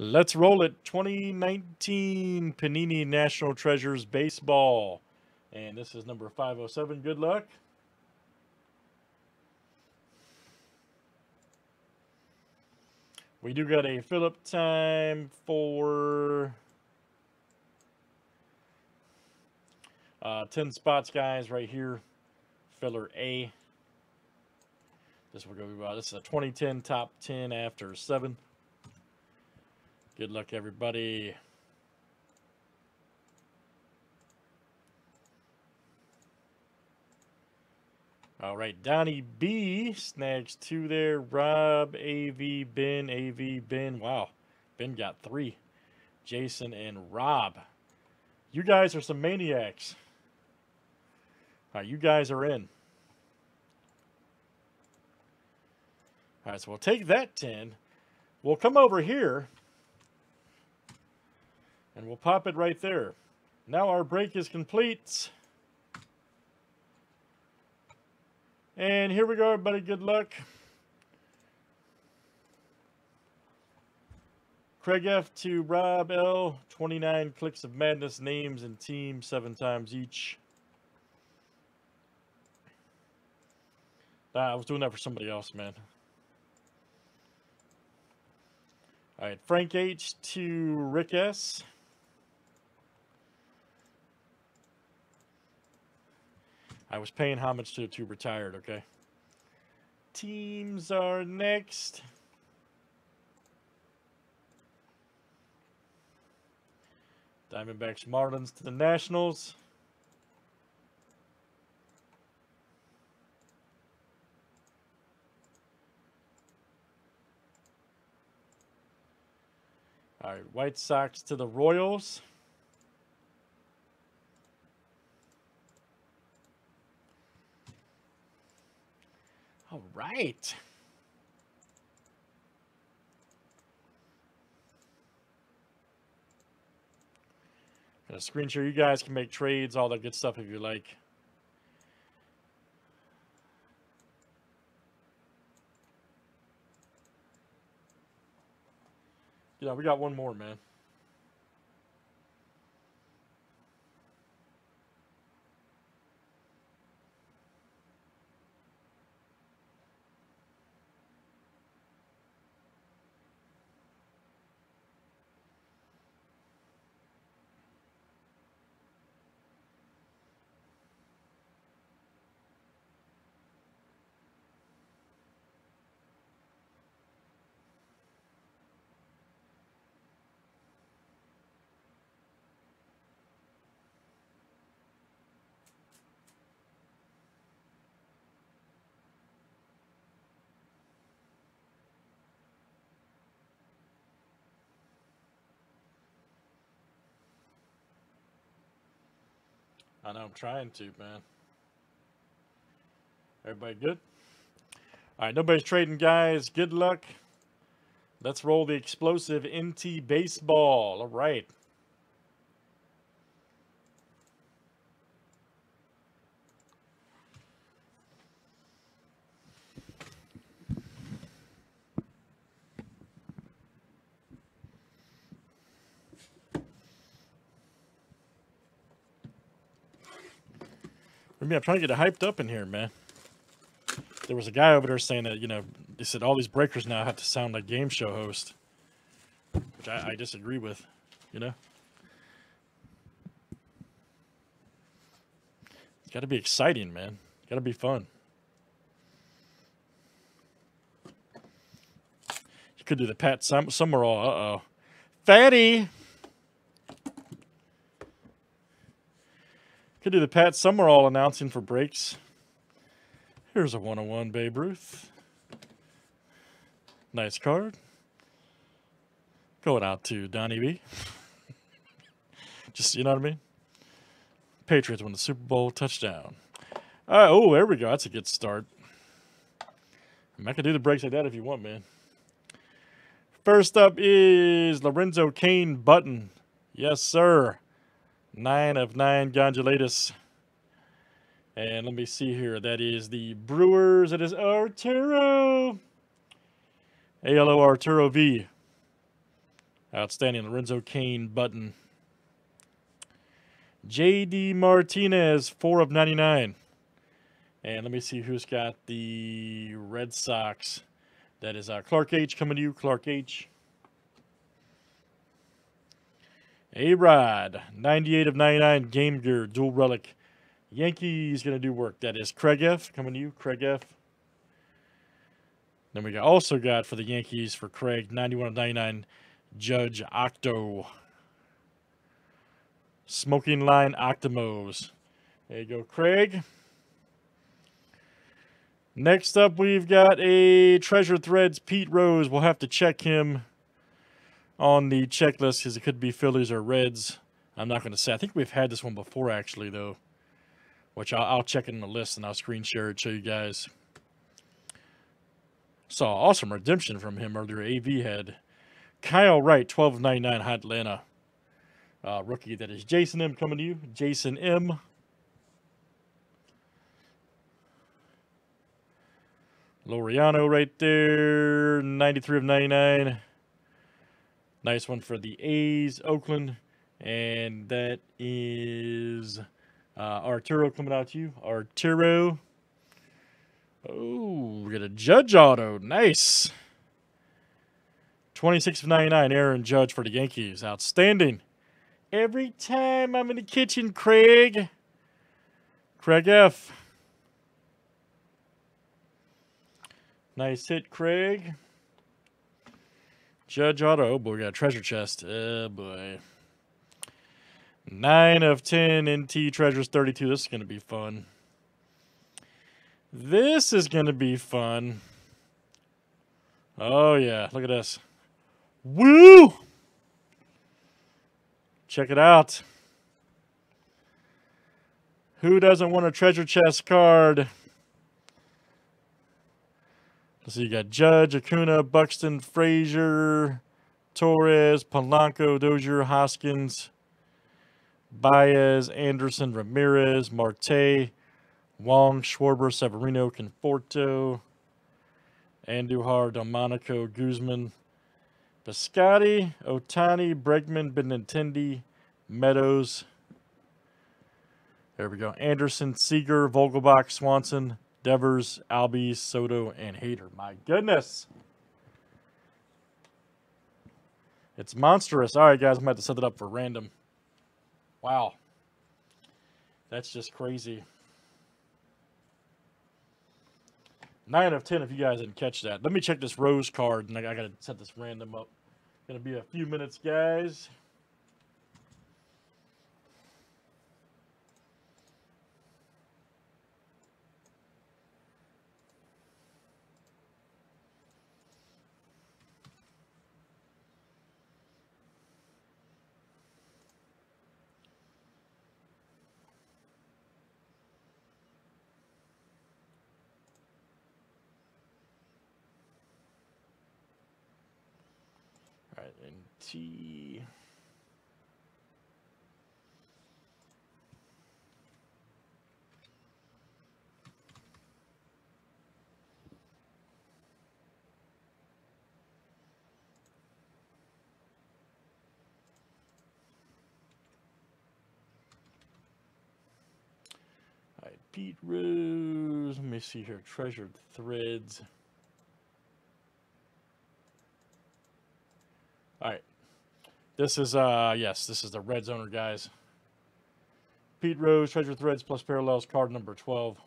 Let's roll it. 2019 Panini National Treasures Baseball. And this is number 507. Good luck. We do got a fill-up time for 10 spots, guys, right here. Filler A. This will go. This is a 2010 top 10 after 7. Good luck, everybody. All right, Donnie B snags 2 there. Rob, AV, Ben, AV, Ben. Wow, Ben got 3. Jason and Rob. You guys are some maniacs. All right, you guys are in. All right, so we'll take that 10. We'll come over here, and we'll pop it right there. Now our break is complete. And here we go, everybody. Good luck. Craig F to Rob L. 29 clicks of madness, names and teams 7 times each. Nah, I was doing that for somebody else, man. All right, Frank H to Rick S. I was paying homage to the two retired, okay? Teams are next. Diamondbacks, Marlins to the Nationals. All right, White Sox to the Royals. All right. Got a screen share. You guys can make trades, all that good stuff if you like. Yeah, we got one more, man. I know, I'm trying to, man. Everybody good? All right, nobody's trading, guys. Good luck. Let's roll the explosive NT baseball. All right. I'm trying to get it hyped up in here, man. There was a guy over there saying that, you know, they said all these breakers now have to sound like game show hosts, which I disagree with, you know. It's got to be exciting, man. It's got to be fun. You could do the Pat Summerall. Uh-oh. Fatty! Could do the Pat Summerall announcing for breaks. Here's a 101 Babe Ruth. Nice card. Going out to Donnie B. Just, you know what I mean? Patriots win the Super Bowl, touchdown. All right, oh, there we go. That's a good start. I can do the breaks like that if you want, man. First up is Lorenzo Cain Button. Yes, sir. 9 of 9 Gondolatus. And let me see here. That is the Brewers. It is Arturo. ALO Arturo V. Outstanding Lorenzo Cain button. J.D. Martinez, 4/99. And let me see who's got the Red Sox. That is Clark H. coming to you, Clark H. A-Rod, 98/99, Game Gear, dual relic. Yankees going to do work. That is Craig F. coming to you, Craig F. Then we also got for the Yankees for Craig, 91/99, Judge Octo. Smoking Line Octomos. There you go, Craig. Next up, we've got a Treasure Threads, Pete Rose. We'll have to check him on the checklist because it could be Phillies or Reds. I'm not going to say. I think we've had this one before, actually, though, which I'll check it in the list and I'll screen share it, show you guys. Saw awesome redemption from him earlier. AV head. Kyle Wright, 12/99, Hot Atlanta. Rookie, that is Jason M. coming to you. Jason M. Laureano right there, 93/99. Nice one for the A's, Oakland. And that is Arturo coming out to you. Arturo. Oh, we got a Judge auto. Nice. 26/99, Aaron Judge for the Yankees. Outstanding. Every time I'm in the kitchen, Craig. Craig F. Nice hit, Craig. Judge auto. Oh, boy, we got a treasure chest. Oh, boy. 9/10 NT Treasures 32. This is going to be fun. This is going to be fun. Oh, yeah. Look at this. Woo! Check it out. Who doesn't want a treasure chest card? So you got Judge, Acuna, Buxton, Frazier, Torres, Polanco, Dozier, Hoskins, Baez, Anderson, Ramirez, Marte, Wong, Schwarber, Severino, Conforto, Andujar, Delmonico, Guzman, Piscotty, Ohtani, Bregman, Benintendi, Meadows. There we go. Anderson, Seager, Vogelbach, Swanson, Devers, Albies, Soto, and Hader. My goodness. It's monstrous. All right, guys, I'm going to have to set it up for random. Wow. That's just crazy. 9/10 if you guys didn't catch that. Let me check this Rose card, and I got to set this random up. Going to be a few minutes, guys. NT. All right, Pete Rose. Let me see here. Treasured Threads. All right, this is, yes, this is the Reds owner, guys. Pete Rose, Treasure Threads plus Parallels, card number 12.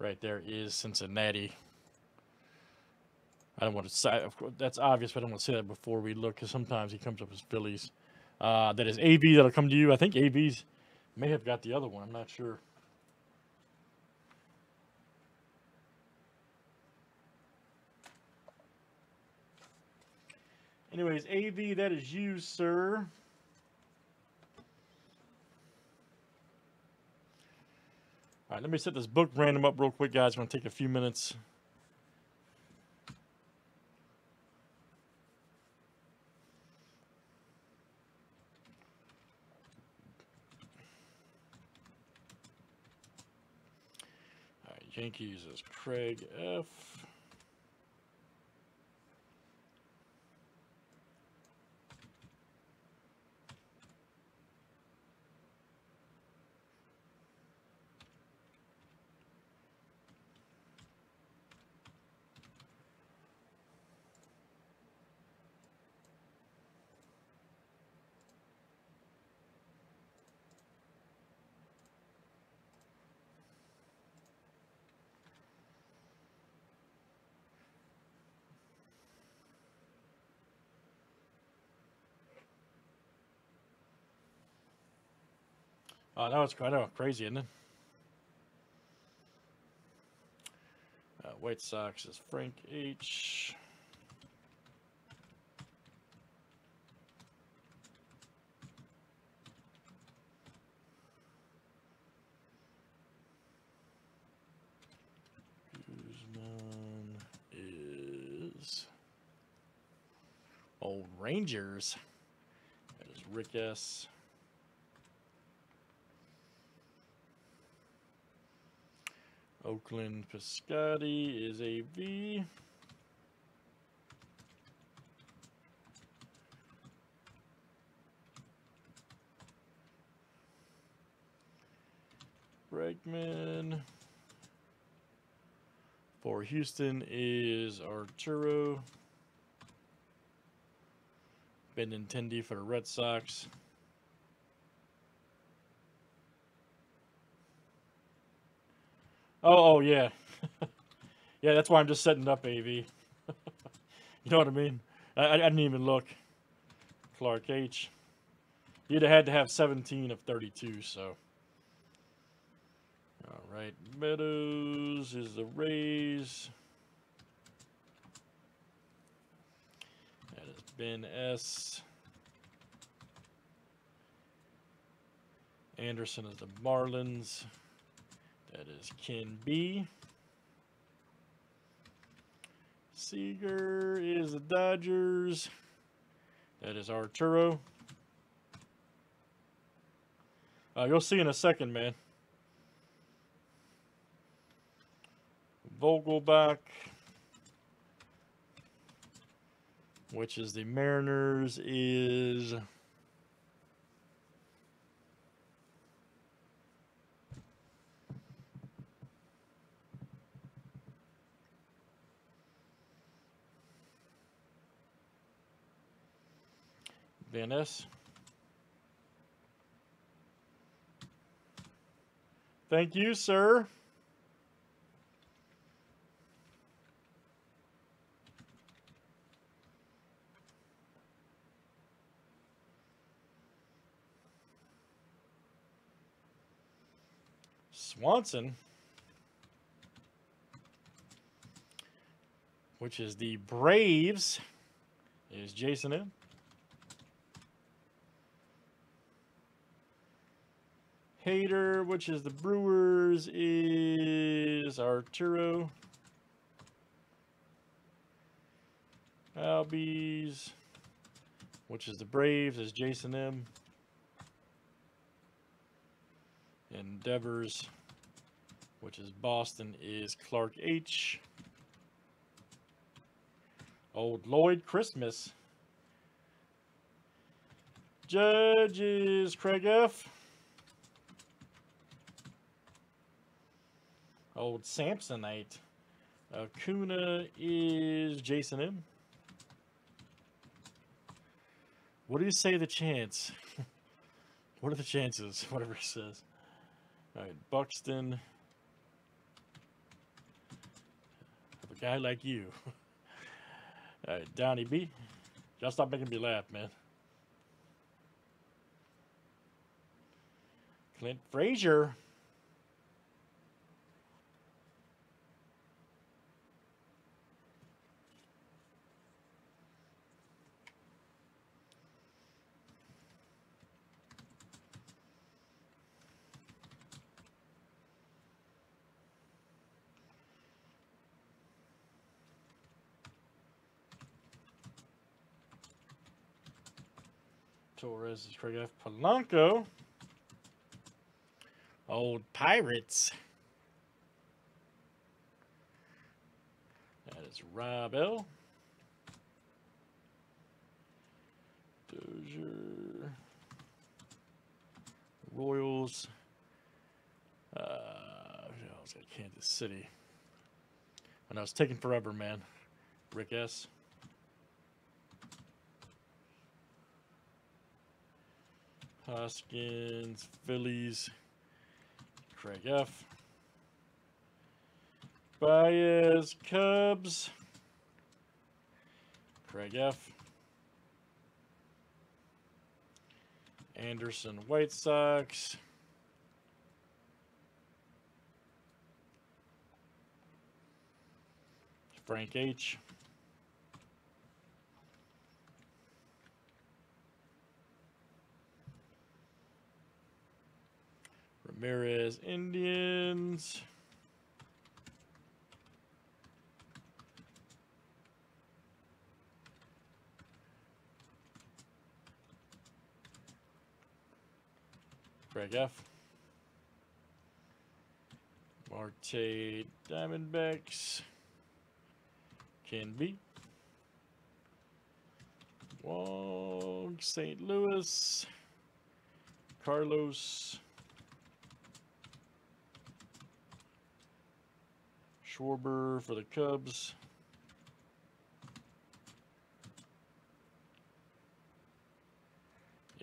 Right there is Cincinnati. I don't want to say, of course, that's obvious, but I don't want to say that before we look, because sometimes he comes up as Phillies. That is AV that'll come to you. I think AV's may have got the other one. I'm not sure. Anyways, AV, that is you, sir. All right, let me set this book random up real quick, guys. It's going to take a few minutes. All right, Yankees is Craig F. Oh, that was crazy, isn't it? White Sox is Frank H. Guzman is Old Rangers. That is Rick S. Oakland Piscotty is a V. Bregman. For Houston is Arturo. Benintendi for the Red Sox. Oh, yeah. Yeah, that's why I'm just setting up, AV. You know what I mean? I didn't even look. Clark H. You'd have had to have 17 of 32, so. All right. Meadows is the Rays. That is Ben S. Anderson is the Marlins. That is Ken B. Seager is the Dodgers. That is Arturo. You'll see in a second, man. Vogelbach, which is the Mariners, is... Dennis. Thank you, sir. Swanson, which is the Braves, is Jason M. Hater, which is the Brewers, is Arturo. Albies, which is the Braves, is Jason M. Endeavors, which is Boston, is Clark H. Old Lloyd Christmas. Judge is Craig F. Old Samsonite. Acuna is Jason M. What do you say the chance? What are the chances? Whatever it says. All right, Buxton. A guy like you. All right, Donnie B. Y'all stop making me laugh, man. Clint Frazier. Torres is Craig F. Polanco. Old Pirates. That is Rob L. Dozier. Royals. I was at Kansas City. I know it's taking forever, man. Rick S. Hoskins, Phillies, Craig F. Baez, Cubs, Craig F. Anderson, White Sox, Frank H. Ramirez, Indians. Greg F. Marte, Diamondbacks. Can be. Wong, St. Louis. Carlos. Schwarber for the Cubs.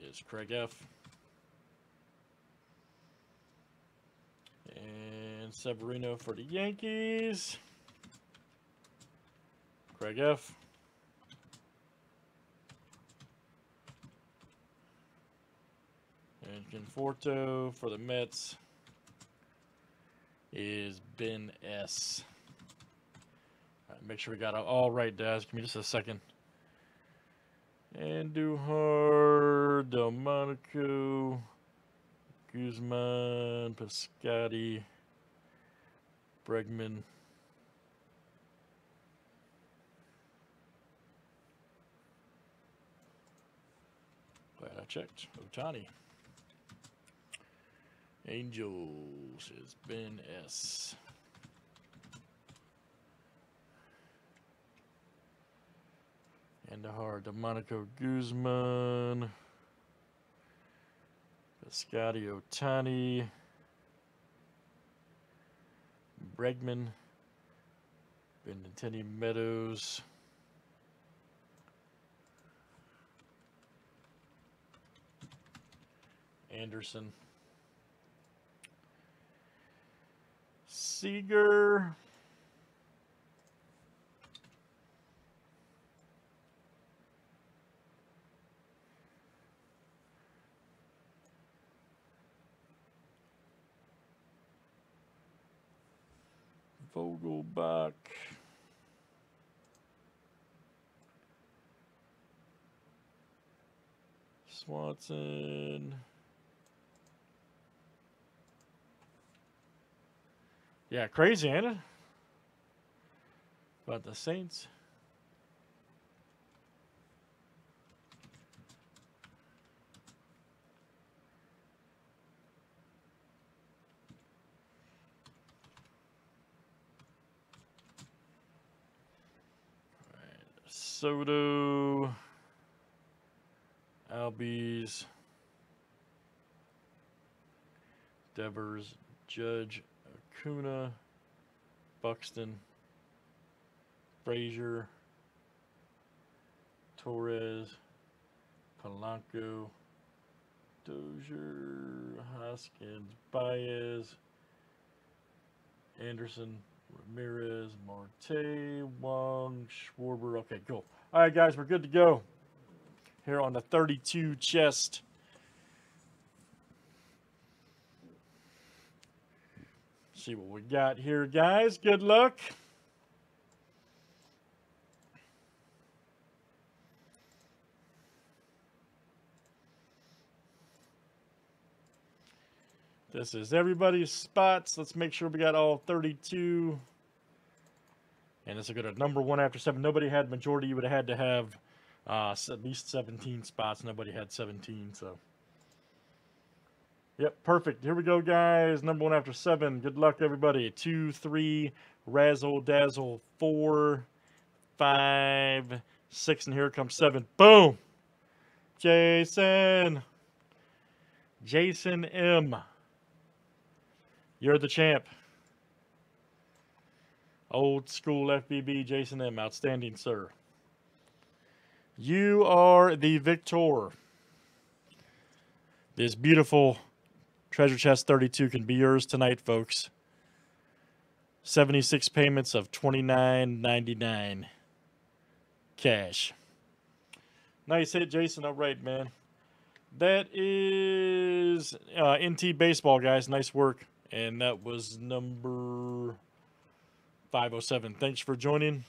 Is Craig F. And Severino for the Yankees. Craig F. And Conforto for the Mets. Is Ben S. All right, make sure we got it all right, guys. Give me just a second. Andujar, Delmonico, Guzman, Piscotty, Bregman. Glad I checked. Ohtani. Angels is Ben S. Andujar, Delmonico, Guzman, Piscotty, Ohtani, Bregman, Benintendi, Meadows. Anderson. Seager, Vogelbach, Swanson. Yeah, crazy, ain't it? About the Saints. All right, Soto, Albies, Devers, Judge. Acuna, Buxton, Frazier, Torres, Polanco, Dozier, Hoskins, Baez, Anderson, Ramirez, Marte, Wong, Schwarber. Okay, cool. All right, guys, we're good to go here on the 32 chest. See what we got here, guys. Good luck. This is everybody's spots. Let's make sure we got all 32. And this will go to number 1 after 7. Nobody had majority. You would have had to have at least 17 spots. Nobody had 17, so. Yep, perfect. Here we go, guys. Number 1 after 7. Good luck, everybody. 2, 3, razzle, dazzle, 4, 5, 6, and here comes 7. Boom! Jason. Jason M. You're the champ. Old school FBB, Jason M. Outstanding, sir. You are the victor. This beautiful Treasure Chest 32 can be yours tonight, folks. 76 payments of $29.99 cash. Nice hit, Jason. All right, man. That is NT Baseball, guys. Nice work. And that was number 507. Thanks for joining.